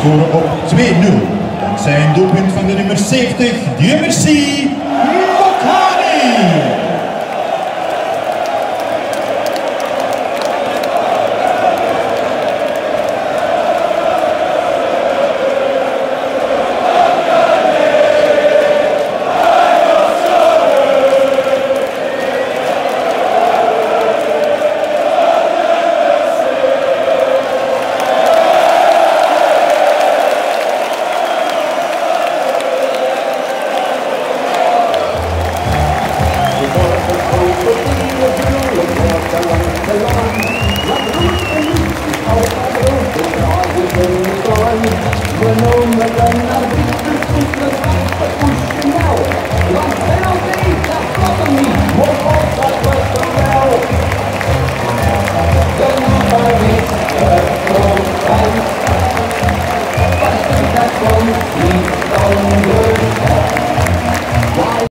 scoren op 2-0. Dankzij een doelpunt van de nummer 70, Dieumerci.